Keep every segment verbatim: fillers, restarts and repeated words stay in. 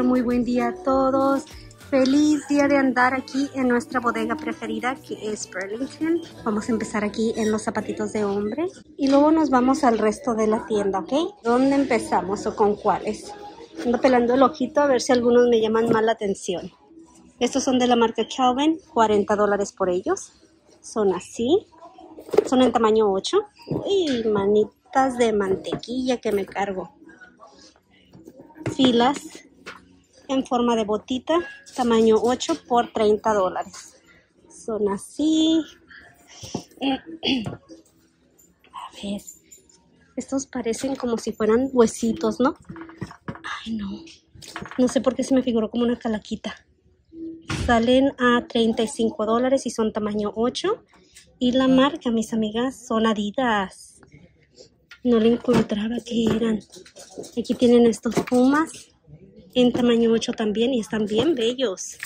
pero muy buen día a todos. Feliz día de andar aquí en nuestra bodega preferida, que es Burlington. Vamos a empezar aquí en los zapatitos de hombre y luego nos vamos al resto de la tienda, ¿ok? ¿Dónde empezamos o con cuáles? Ando pelando el ojito a ver si algunos me llaman más la atención. Estos son de la marca Calvin, cuarenta dólares por ellos. Son así, son en tamaño ocho. Uy, manitas de mantequilla que me cargo. Filas en forma de botita, tamaño ocho por treinta dólares. Son así. A ver, estos parecen como si fueran huesitos, ¿no? Ay, no. No sé por qué se me figuró como una calaquita. Salen a treinta y cinco dólares y son tamaño ocho. Y la marca, mis amigas, son Adidas. No le encontraba qué eran. Aquí tienen estos Pumas en tamaño ocho también y están bien bellos.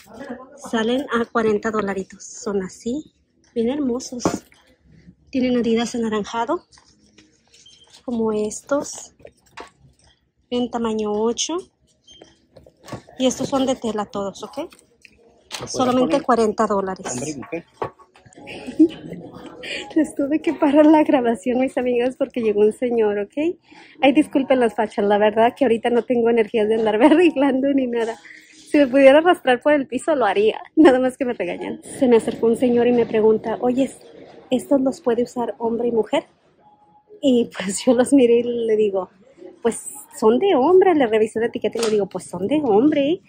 Salen a cuarenta dolaritos. Son así, bien hermosos. Tienen Adidas anaranjado, como estos, en tamaño ocho. Y estos son de tela todos, ¿ok? Solamente cuarenta dólares. Les tuve que parar la grabación, mis amigas, porque llegó un señor, ¿ok? Ay, disculpen las fachas, la verdad que ahorita no tengo energías de andarme arreglando ni nada. Si me pudiera arrastrar por el piso, lo haría. Nada más que me regañan. Se me acercó un señor y me pregunta, oye, ¿estos los puede usar hombre y mujer? Y pues yo los miré y le digo, pues son de hombre. Le revisé la etiqueta y le digo, pues son de hombre.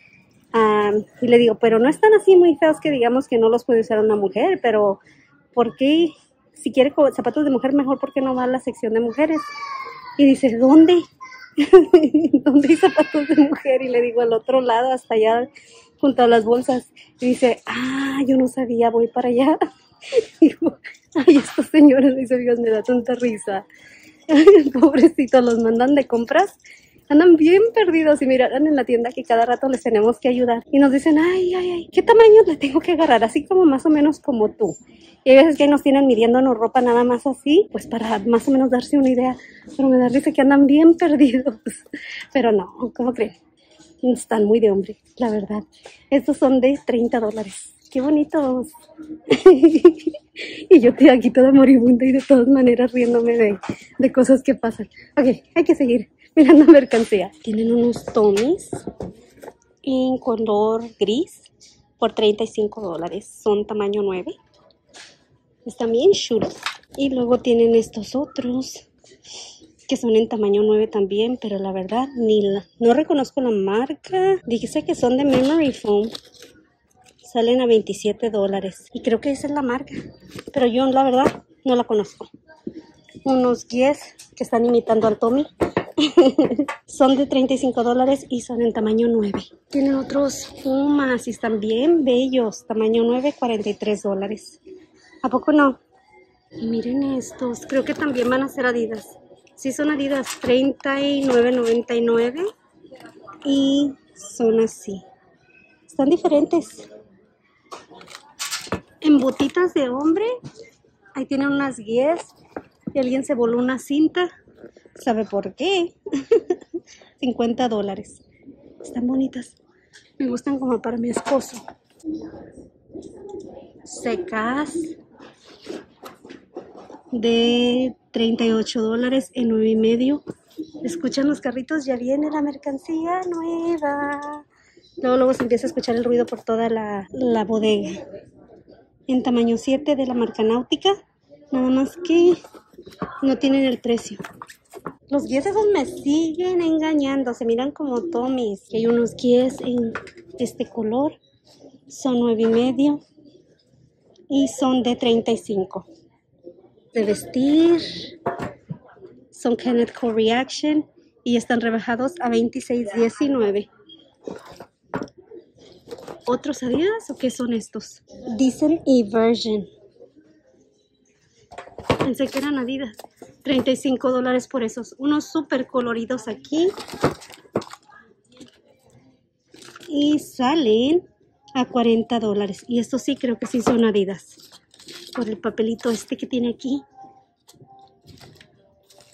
Um, y le digo, pero no están así muy feos que digamos que no los puede usar una mujer, pero ¿por qué? Si quiere zapatos de mujer, mejor porque no va a la sección de mujeres. Y dice, ¿dónde? ¿Dónde hay zapatos de mujer? Y le digo, al otro lado, hasta allá, junto a las bolsas. Y dice, ah, yo no sabía, voy para allá. Y digo, ay, estos señores, dice, Dios, me da tanta risa. Pobrecitos, los mandan de compras. Andan bien perdidos y miraran en la tienda que cada rato les tenemos que ayudar. Y nos dicen, ay, ay, ay, ¿qué tamaño le tengo que agarrar? Así como más o menos como tú. Y hay veces que nos tienen midiéndonos ropa nada más así, pues para más o menos darse una idea. Pero me da risa que andan bien perdidos. Pero no, ¿cómo creen? Están muy de hombre, la verdad. Estos son de treinta dólares. ¡Qué bonitos! Y yo estoy aquí toda moribunda y de todas maneras riéndome de, de cosas que pasan. Ok, hay que seguir mirando mercancía. Tienen unos Tommys en color gris por treinta y cinco dólares. Son tamaño nueve. Están bien chulos. Y luego tienen estos otros que son en tamaño nueve también, pero la verdad ni la, no reconozco la marca. Dice que son de Memory Foam. Salen a veintisiete dólares. Y creo que esa es la marca, pero yo la verdad no la conozco. Unos Guess que están imitando al Tommy. Son de treinta y cinco dólares y son en tamaño nueve. Tienen otros Pumas y están bien bellos. Tamaño nueve, cuarenta y tres dólares. ¿A poco no? Y miren estos. Creo que también van a ser Adidas. Sí, son Adidas, treinta y nueve noventa y nueve. Y son así. Están diferentes. En botitas de hombre. Ahí tienen unas guías. Y alguien se voló una cinta. ¿Sabe por qué? cincuenta dólares. Están bonitas. Me gustan como para mi esposo. Secas. De treinta y ocho dólares en nueve y medio. Escuchan los carritos. Ya viene la mercancía nueva. Luego, luego se empieza a escuchar el ruido por toda la, la bodega. En tamaño siete de la marca Náutica. Nada más que no tienen el precio. Los guías esos me siguen engañando. Se miran como Tommys. Hay unos guías en este color. Son nueve y medio. Y son de treinta y cinco. De vestir. Son Kenneth Cole Reaction. Y están rebajados a veintiséis diecinueve. ¿Otros Adidas o qué son estos? Dicen Eversion. Pensé que eran Adidas. treinta y cinco dólares por esos. Unos súper coloridos aquí. Y salen a cuarenta dólares. Y estos sí creo que sí son Adidas. Por el papelito este que tiene aquí.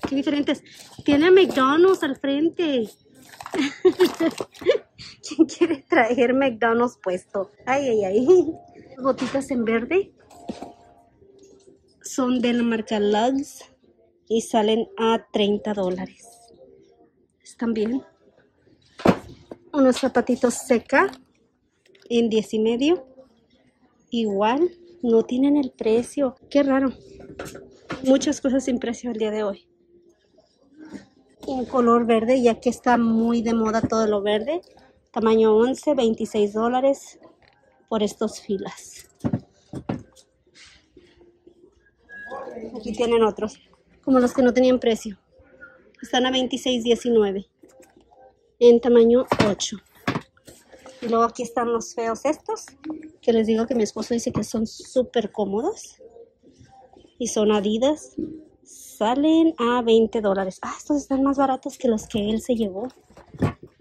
Qué diferentes. Tiene McDonald's al frente. ¿Quién quiere traer McDonald's puesto? Ay, ay, ay. Las botitas en verde son de la marca Lugs y salen a treinta dólares. Están bien. Unos zapatitos seca en diez y medio. Igual, no tienen el precio. Qué raro. Muchas cosas sin precio el día de hoy. En color verde, ya que está muy de moda todo lo verde. Tamaño once, veintiséis dólares por estos Filas. Aquí tienen otros, como los que no tenían precio. Están a veintiséis diecinueve en tamaño ocho. Y luego aquí están los feos estos, que les digo que mi esposo dice que son súper cómodos. Y son Adidas. Salen a veinte dólares. Ah, estos están más baratos que los que él se llevó.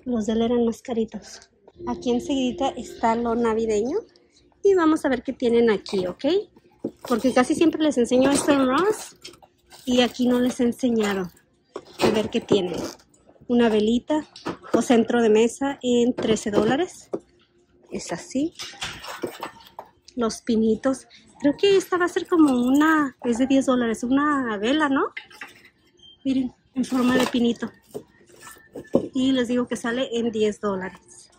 Los de él eran más caritos. Aquí enseguida está lo navideño. Y vamos a ver qué tienen aquí, ¿ok? Porque casi siempre les enseño esto en Ross. Y aquí no les enseñaron. A ver qué tienen. Una velita o centro de mesa en trece dólares. Es así. Los pinitos. Creo que esta va a ser como una... Es de diez dólares. Una vela, ¿no? Miren, en forma de pinito. Y les digo que sale en diez dólares.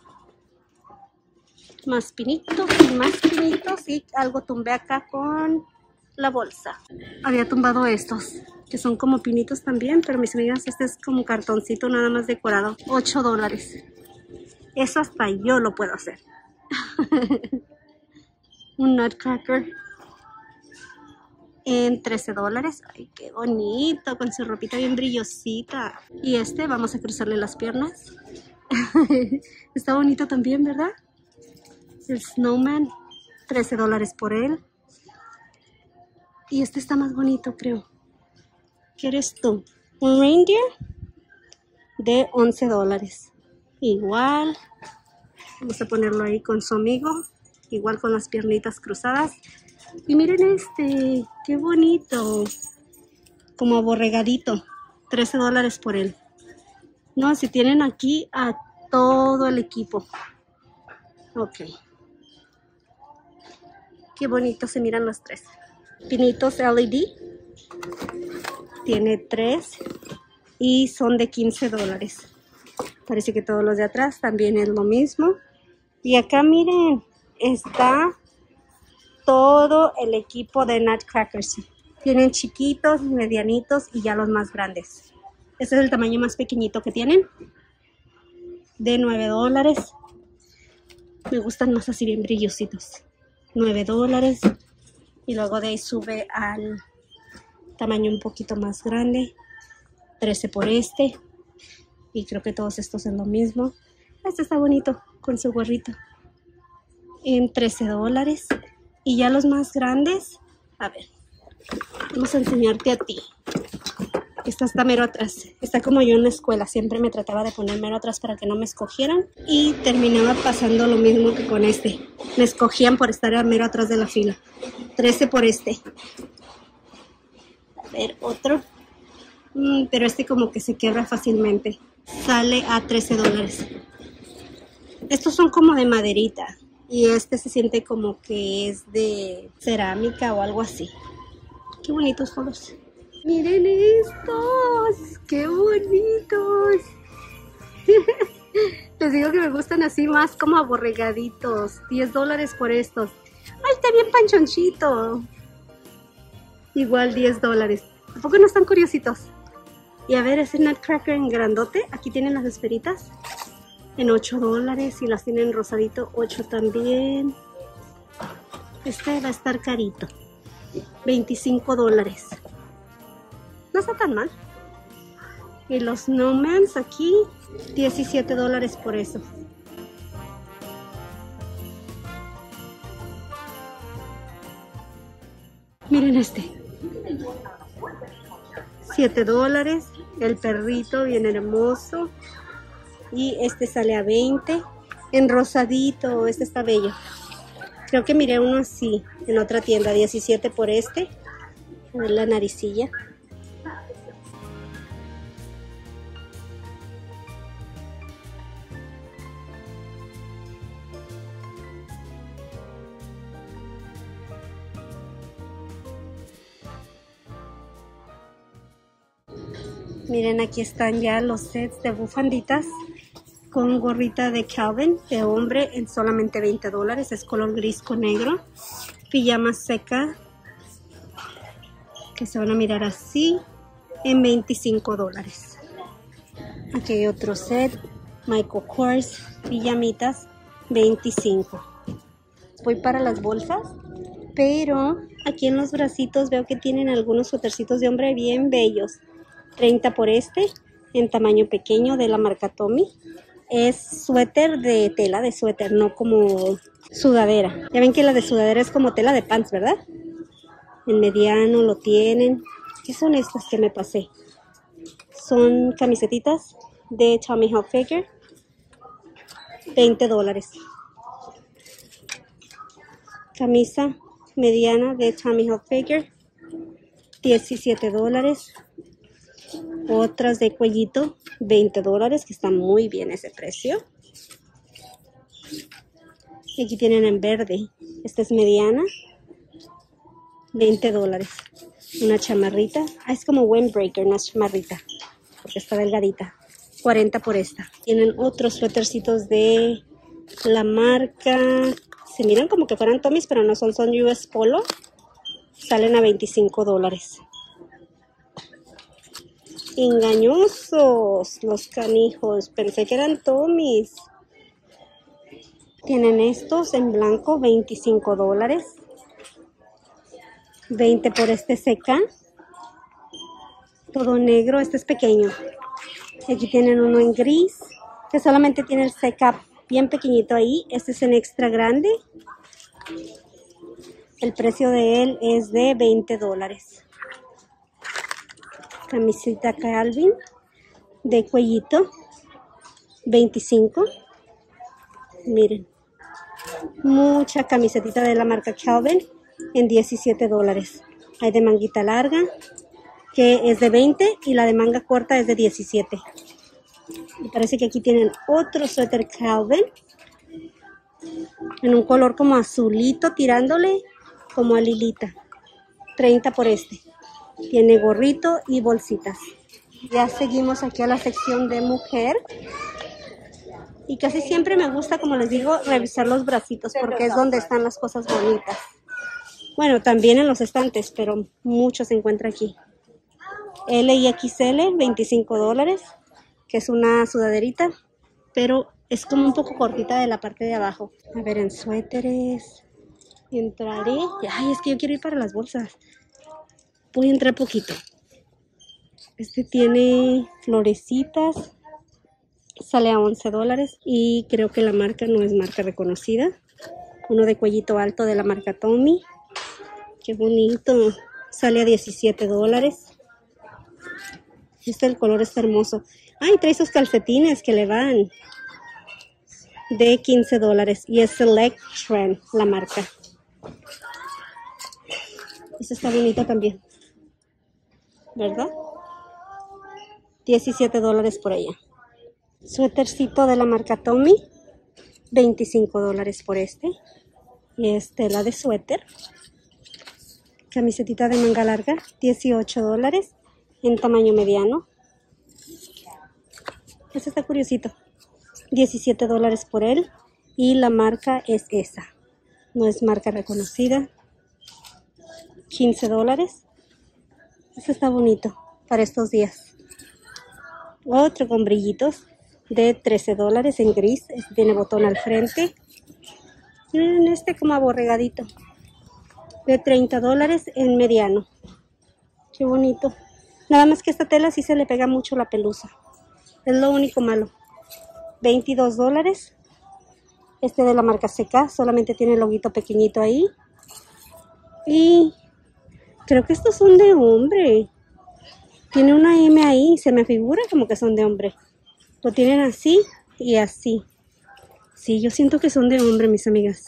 Más pinitos y más pinitos. Y algo tumbé acá con la bolsa. Había tumbado estos, que son como pinitos también. Pero mis amigas, este es como cartoncito nada más decorado. ocho dólares. Eso hasta yo lo puedo hacer. Un nutcracker en trece dólares. Ay, qué bonito, con su ropita bien brillosita. Y este, vamos a cruzarle las piernas. Está bonito también, ¿verdad? El snowman, trece dólares por él. Y este está más bonito, creo. ¿Qué eres tú? Un reindeer de once dólares. Igual, vamos a ponerlo ahí con su amigo. Igual con las piernitas cruzadas. Y miren este, qué bonito. Como aborregadito. trece dólares por él. No, si tienen aquí a todo el equipo. Ok. Qué bonito se miran los tres. Pinitos L E D. Tiene tres. Y son de quince dólares. Parece que todos los de atrás también es lo mismo. Y acá miren. Está todo el equipo de Nutcrackers. Tienen chiquitos, medianitos y ya los más grandes. Este es el tamaño más pequeñito que tienen. De nueve dólares. Me gustan más así bien brillositos. nueve dólares. Y luego de ahí sube al tamaño un poquito más grande. trece por este. Y creo que todos estos son lo mismo. Este está bonito con su gorrito. En trece dólares. Y ya los más grandes. A ver. Vamos a enseñarte a ti. Esta está mero atrás. Está como yo en la escuela. Siempre me trataba de poner mero atrás para que no me escogieran. Y terminaba pasando lo mismo que con este. Me escogían por estar mero atrás de la fila. trece por este. A ver, otro. Mm, pero este como que se quiebra fácilmente. Sale a trece dólares. Estos son como de maderita. Y este se siente como que es de cerámica o algo así. Qué bonitos todos. Miren estos. Qué bonitos. Les digo que me gustan así más como aborregaditos. diez dólares por estos. Ay, está bien panchonchito. Igual diez dólares. ¿A poco no están curiositos? Y a ver, ese nutcracker en grandote. Aquí tienen las esferitas. En ocho dólares y las tienen rosadito, ocho también. Este va a estar carito. veinticinco dólares. No está tan mal. Y los Snowmans aquí, diecisiete dólares por eso. Miren este. siete dólares. El perrito bien hermoso. Y este sale a veinte. En rosadito. Este está bello. Creo que miré uno así. En otra tienda. diecisiete por este. A ver la naricilla. Miren, aquí están ya los sets de bufanditas con gorrita de Calvin de hombre en solamente veinte dólares. Es color gris con negro. Pijama seca que se van a mirar así en veinticinco dólares. Aquí hay otro set. Michael Kors, pijamitas, veinticinco. Voy para las bolsas, pero aquí en los bracitos veo que tienen algunos suétercitos de hombre bien bellos. treinta por este, en tamaño pequeño, de la marca Tommy. Es suéter de tela, de suéter, no como sudadera. Ya ven que la de sudadera es como tela de pants, ¿verdad? En mediano lo tienen. ¿Qué son estas que me pasé? Son camisetitas de Tommy Hilfiger, veinte dólares. Camisa mediana de Tommy Hilfiger, diecisiete dólares. Otras de cuellito, veinte dólares, que está muy bien ese precio. Y aquí tienen en verde. Esta es mediana, veinte dólares. Una chamarrita. Ah, es como windbreaker, una chamarrita, porque está delgadita. cuarenta por esta. Tienen otros suétercitos de la marca. Se miran como que fueran Tommy's, pero no son, son U S Polo. Salen a veinticinco dólares. Engañosos los canijos. Pensé que eran Tommy's. Tienen estos en blanco, veinticinco dólares. veinte por este seca. Todo negro. Este es pequeño. Aquí tienen uno en gris, que solamente tiene el seca bien pequeñito ahí. Este es en extra grande. El precio de él es de veinte dólares. Camisita Calvin de cuellito, veinticinco. Miren, mucha camisetita de la marca Calvin en diecisiete dólares. Hay de manguita larga, que es de veinte, y la de manga corta es de diecisiete. Me parece que aquí tienen otro suéter Calvin en un color como azulito, tirándole como a lilita. treinta por este. Tiene gorrito y bolsitas. Ya seguimos aquí a la sección de mujer. Y casi siempre me gusta, como les digo, revisar los bracitos, porque es donde están las cosas bonitas. Bueno, también en los estantes, pero mucho se encuentra aquí. L y equis ele, veinticinco dólares, que es una sudaderita, pero es como un poco cortita de la parte de abajo. A ver, en suéteres entraré. Ay, es que yo quiero ir para las bolsas. Voy a entrar poquito. Este tiene florecitas, sale a once dólares, y creo que la marca no es marca reconocida. Uno de cuellito alto de la marca Tommy. Qué bonito. Sale a diecisiete dólares. Este, el color está hermoso. Ay, trae esos calcetines que le van de quince dólares. Y es Select Trend, la marca. Este está bonito también, ¿verdad? diecisiete dólares por ella. Suétercito de la marca Tommy, veinticinco dólares por este. Y es tela de suéter. Camisetita de manga larga, dieciocho dólares. En tamaño mediano. Este está curiosito. diecisiete dólares por él. Y la marca es esa. No es marca reconocida. quince dólares. Este está bonito para estos días. Otro con brillitos de trece dólares en gris. Este tiene botón al frente. Miren este como aborregadito. De treinta dólares en mediano. Qué bonito. Nada más que esta tela sí se le pega mucho la pelusa. Es lo único malo. veintidós dólares. Este de la marca C K. Solamente tiene el loguito pequeñito ahí. Y creo que estos son de hombre. Tiene una M ahí. Se me figura como que son de hombre. Lo tienen así y así. Sí, yo siento que son de hombre, mis amigas.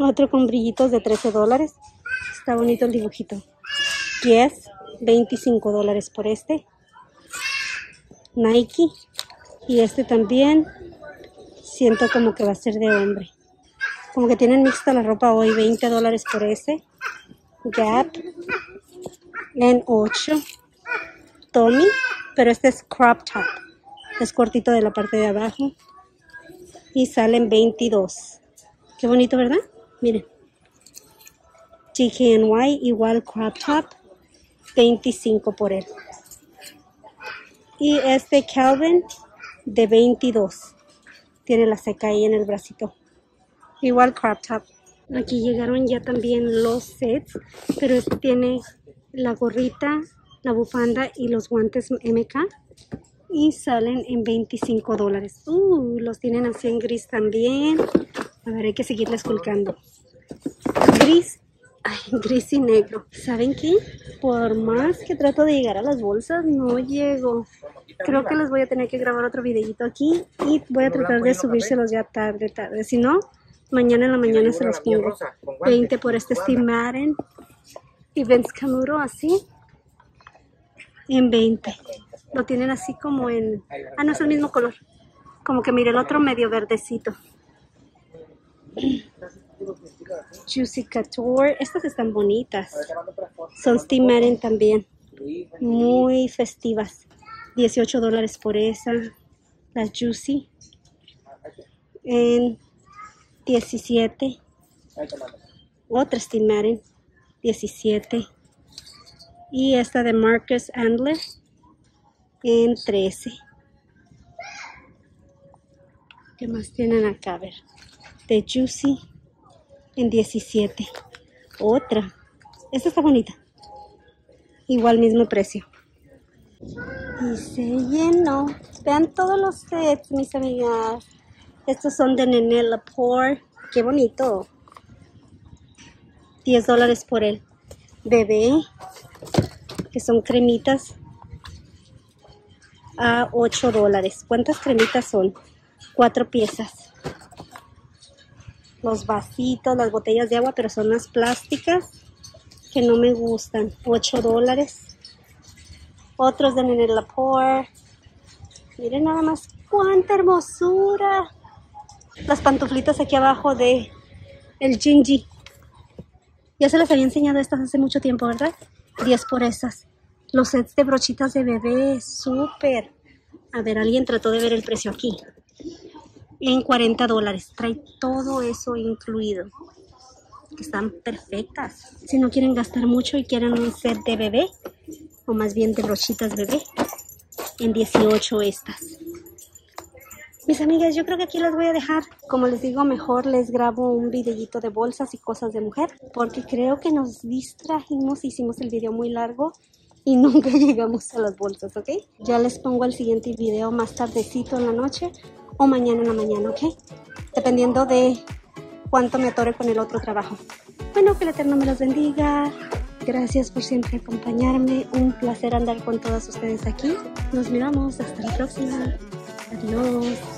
Otro con brillitos de trece dólares. Está bonito el dibujito. Yes, veinticinco dólares por este. Nike. Y este también. Siento como que va a ser de hombre. Como que tienen mixta la ropa hoy. veinte dólares por ese. Gap. en ocho. Tommy, pero este es crop top. Es cortito de la parte de abajo. Y salen veintidós. Qué bonito, ¿verdad? Miren. T K N Y igual crop top. veinticinco por él. Y este Calvin de veintidós. Tiene la seca ahí en el bracito. Igual crop top. Aquí llegaron ya también los sets. Pero este tiene la gorrita, la bufanda y los guantes M K. Y salen en veinticinco dólares. Uh, los tienen así en gris también. A ver, hay que seguirles colgando. Gris. Ay, gris y negro. ¿Saben qué? Por más que trato de llegar a las bolsas, no llego. Creo que les voy a tener que grabar otro videito aquí. Y voy a tratar de subírselos ya tarde, tarde. Si no, mañana en la mañana se los pongo. veinte por este Steve Madden. Y Vince Camuro así. En veinte. Lo tienen así como en... Ah, no es el mismo color. Como que mire el otro medio verdecito. Juicy Couture. Estas están bonitas. Son Steve Madden también. Muy festivas. dieciocho dólares por esa. Las Juicy. En diecisiete. Otra Steve Madden. diecisiete. Y esta de Marcus Andler. En trece. ¿Qué más tienen acá? A ver. De Juicy. En diecisiete. Otra. Esta está bonita. Igual mismo precio. Y se llenó. Vean todos los sets, mis amigas. Estos son de Nene La Por. Qué bonito. diez dólares por el bebé. Que son cremitas. A ocho dólares. ¿Cuántas cremitas son? Cuatro piezas. Los vasitos, las botellas de agua, pero son las plásticas que no me gustan. ocho dólares. Otros de Nene La Por. Miren nada más cuánta hermosura. Las pantuflitas aquí abajo de el Gingy. Ya se las había enseñado estas hace mucho tiempo, ¿verdad? diez por esas. Los sets de brochitas de bebé, súper. A ver, alguien trató de ver el precio aquí. En cuarenta dólares. Trae todo eso incluido. Están perfectas. Si no quieren gastar mucho y quieren un set de bebé, o más bien de brochitas bebé, en dieciocho estas. Mis amigas, yo creo que aquí las voy a dejar. Como les digo, mejor les grabo un videíto de bolsas y cosas de mujer, porque creo que nos distrajimos, hicimos el video muy largo. Y nunca llegamos a las bolsas, ¿ok? Ya les pongo el siguiente video más tardecito en la noche o mañana en la mañana, ¿ok? Dependiendo de cuánto me atore con el otro trabajo. Bueno, que el Eterno me los bendiga. Gracias por siempre acompañarme. Un placer andar con todas ustedes aquí. Nos miramos. Hasta la próxima. Adiós.